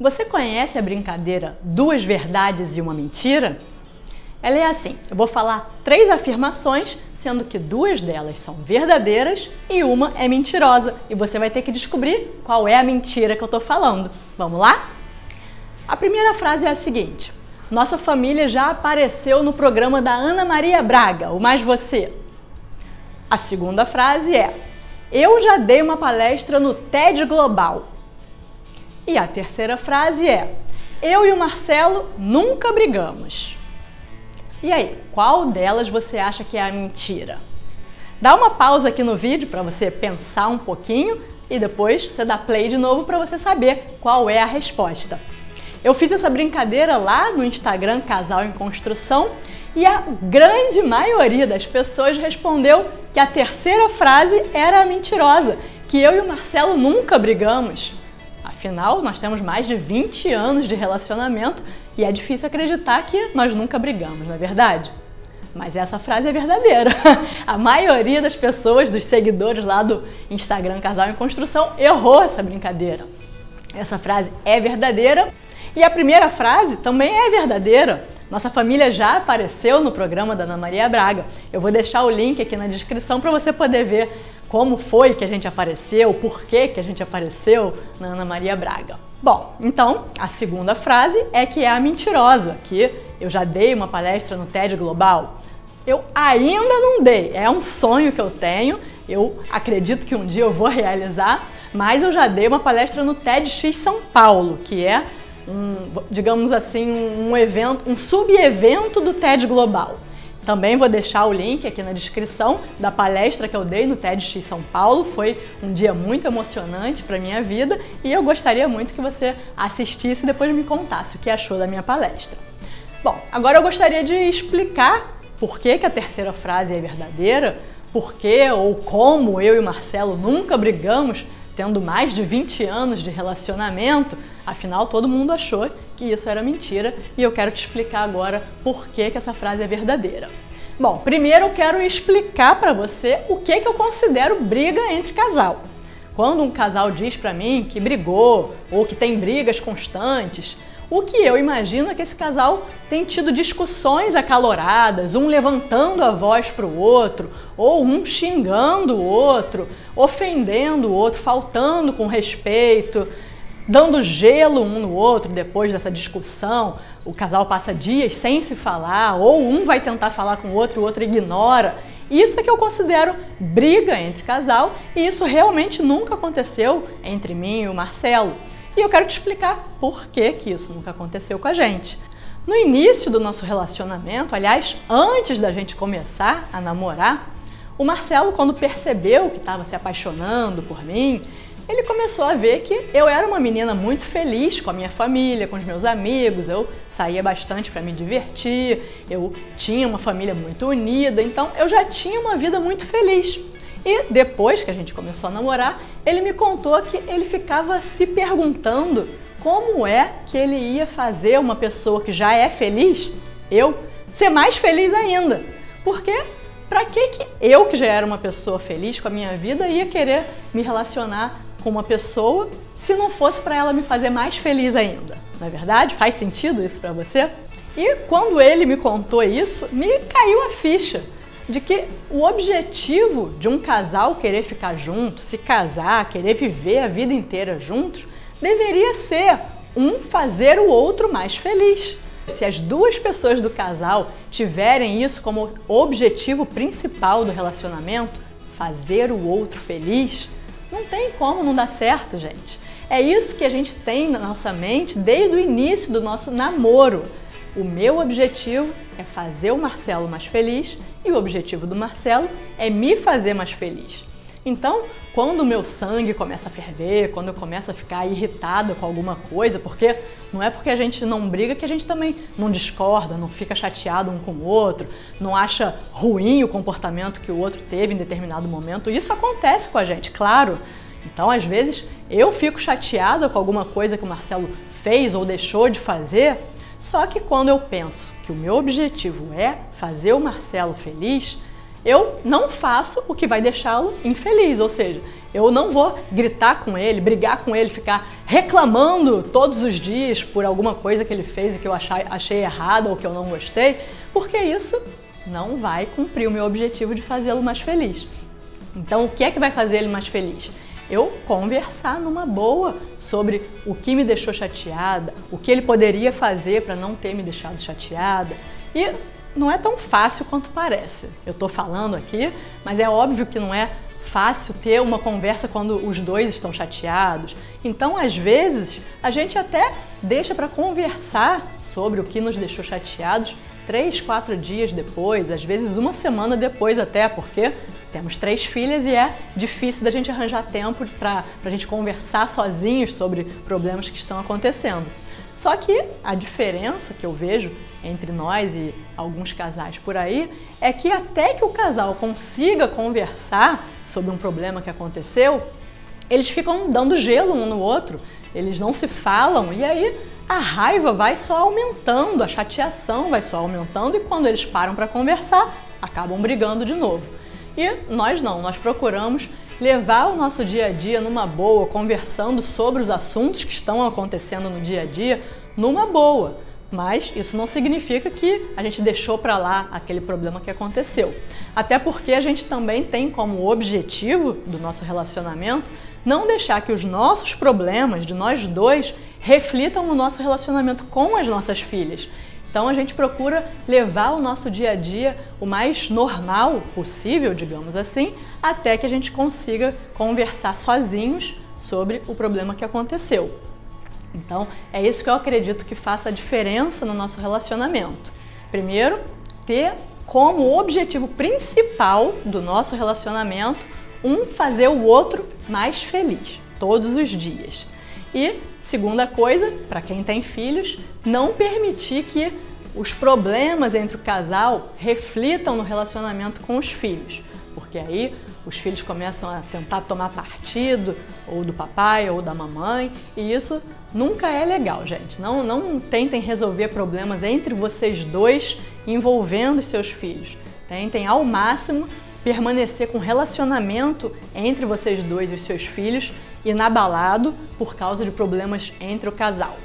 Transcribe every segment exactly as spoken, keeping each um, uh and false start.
Você conhece a brincadeira duas verdades e uma mentira? Ela é assim, eu vou falar três afirmações, sendo que duas delas são verdadeiras e uma é mentirosa. E você vai ter que descobrir qual é a mentira que eu tô falando. Vamos lá? A primeira frase é a seguinte: nossa família já apareceu no programa da Ana Maria Braga, o Mais Você. A segunda frase é: eu já dei uma palestra no TED Global. E a terceira frase é: eu e o Marcelo nunca brigamos. E aí, qual delas você acha que é a mentira? Dá uma pausa aqui no vídeo para você pensar um pouquinho e depois você dá play de novo para você saber qual é a resposta. Eu fiz essa brincadeira lá no Instagram Casal em Construção e a grande maioria das pessoas respondeu que a terceira frase era a mentirosa, que eu e o Marcelo nunca brigamos. Afinal, nós temos mais de vinte anos de relacionamento e é difícil acreditar que nós nunca brigamos, não é verdade? Mas essa frase é verdadeira. A maioria das pessoas, dos seguidores lá do Instagram Casal em Construção, errou essa brincadeira. Essa frase é verdadeira e a primeira frase também é verdadeira. Nossa família já apareceu no programa da Ana Maria Braga. Eu vou deixar o link aqui na descrição para você poder ver como foi que a gente apareceu, por que que a gente apareceu na Ana Maria Braga. Bom, então a segunda frase é que é a mentirosa, que eu já dei uma palestra no TED Global. Eu ainda não dei, é um sonho que eu tenho, eu acredito que um dia eu vou realizar, mas eu já dei uma palestra no TEDx São Paulo, que é um, digamos assim, um evento, um sub-evento do TED Global. Também vou deixar o link aqui na descrição da palestra que eu dei no TEDx São Paulo. Foi um dia muito emocionante para minha vida e eu gostaria muito que você assistisse e depois me contasse o que achou da minha palestra. Bom, agora eu gostaria de explicar por que que a terceira frase é verdadeira, por que ou como eu e o Marcelo nunca brigamos, tendo mais de vinte anos de relacionamento. Afinal, todo mundo achou que isso era mentira e eu quero te explicar agora por que que essa frase é verdadeira. Bom, primeiro eu quero explicar para você o que que eu considero briga entre casal. Quando um casal diz para mim que brigou ou que tem brigas constantes, o que eu imagino é que esse casal tem tido discussões acaloradas, um levantando a voz para o outro, ou um xingando o outro, ofendendo o outro, faltando com respeito, dando gelo um no outro. Depois dessa discussão, o casal passa dias sem se falar, ou um vai tentar falar com o outro, o outro ignora. Isso é que eu considero briga entre casal e isso realmente nunca aconteceu entre mim e o Marcelo. E eu quero te explicar por que que isso nunca aconteceu com a gente. No início do nosso relacionamento, aliás, antes da gente começar a namorar, o Marcelo, quando percebeu que estava se apaixonando por mim, ele começou a ver que eu era uma menina muito feliz com a minha família, com os meus amigos, eu saía bastante para me divertir, eu tinha uma família muito unida, então eu já tinha uma vida muito feliz. E depois que a gente começou a namorar, ele me contou que ele ficava se perguntando como é que ele ia fazer uma pessoa que já é feliz, eu, ser mais feliz ainda. Porque pra que que eu, que já era uma pessoa feliz com a minha vida, ia querer me relacionar com uma pessoa se não fosse para ela me fazer mais feliz ainda? Não é verdade? Faz sentido isso pra você? E quando ele me contou isso, me caiu a ficha de que o objetivo de um casal querer ficar junto, se casar, querer viver a vida inteira juntos, deveria ser um fazer o outro mais feliz. Se as duas pessoas do casal tiverem isso como objetivo principal do relacionamento, fazer o outro feliz, não tem como não dar certo, gente. É isso que a gente tem na nossa mente desde o início do nosso namoro. O meu objetivo é fazer o Marcelo mais feliz e o objetivo do Marcelo é me fazer mais feliz. Então, quando o meu sangue começa a ferver, quando eu começo a ficar irritada com alguma coisa, porque não é porque a gente não briga que a gente também não discorda, não fica chateado um com o outro, não acha ruim o comportamento que o outro teve em determinado momento. Isso acontece com a gente, claro. Então, às vezes, eu fico chateada com alguma coisa que o Marcelo fez ou deixou de fazer. Só que quando eu penso que o meu objetivo é fazer o Marcelo feliz, eu não faço o que vai deixá-lo infeliz, ou seja, eu não vou gritar com ele, brigar com ele, ficar reclamando todos os dias por alguma coisa que ele fez e que eu achei errada ou que eu não gostei, porque isso não vai cumprir o meu objetivo de fazê-lo mais feliz. Então, o que é que vai fazer ele mais feliz? Eu conversar numa boa sobre o que me deixou chateada, o que ele poderia fazer para não ter me deixado chateada. E não é tão fácil quanto parece. Eu tô falando aqui, mas é óbvio que não é fácil ter uma conversa quando os dois estão chateados. Então, às vezes, a gente até deixa para conversar sobre o que nos deixou chateados três, quatro dias depois, às vezes uma semana depois até, porque temos três filhas e é difícil da gente arranjar tempo para a gente conversar sozinhos sobre problemas que estão acontecendo. Só que a diferença que eu vejo entre nós e alguns casais por aí é que até que o casal consiga conversar sobre um problema que aconteceu, eles ficam dando gelo um no outro, eles não se falam e aí a raiva vai só aumentando, a chateação vai só aumentando e quando eles param para conversar, acabam brigando de novo. E nós não, nós procuramos levar o nosso dia a dia numa boa, conversando sobre os assuntos que estão acontecendo no dia a dia numa boa, mas isso não significa que a gente deixou para lá aquele problema que aconteceu. Até porque a gente também tem como objetivo do nosso relacionamento não deixar que os nossos problemas de nós dois reflitam o nosso relacionamento com as nossas filhas. Então a gente procura levar o nosso dia a dia o mais normal possível, digamos assim, até que a gente consiga conversar sozinhos sobre o problema que aconteceu. Então é isso que eu acredito que faça a diferença no nosso relacionamento. Primeiro, ter como objetivo principal do nosso relacionamento um fazer o outro mais feliz todos os dias. E, segunda coisa, para quem tem filhos, não permitir que os problemas entre o casal reflitam no relacionamento com os filhos, porque aí os filhos começam a tentar tomar partido, ou do papai, ou da mamãe, e isso nunca é legal, gente. Não, não tentem resolver problemas entre vocês dois envolvendo os seus filhos. Tentem, ao máximo, permanecer com relacionamento entre vocês dois e os seus filhos inabalado por causa de problemas entre o casal.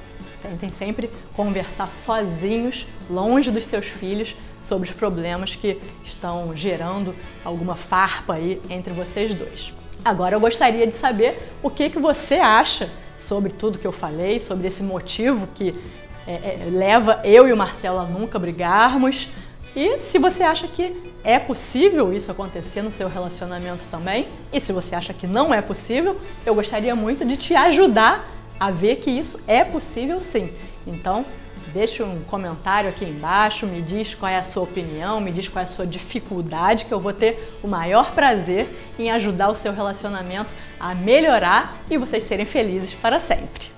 Tentem sempre conversar sozinhos, longe dos seus filhos, sobre os problemas que estão gerando alguma farpa aí entre vocês dois. Agora eu gostaria de saber o que que você acha sobre tudo que eu falei, sobre esse motivo que é, é, leva eu e o Marcelo a nunca brigarmos. E se você acha que é possível isso acontecer no seu relacionamento também, e se você acha que não é possível, eu gostaria muito de te ajudar a ver que isso é possível sim. Então, deixa um comentário aqui embaixo, me diz qual é a sua opinião, me diz qual é a sua dificuldade, que eu vou ter o maior prazer em ajudar o seu relacionamento a melhorar e vocês serem felizes para sempre.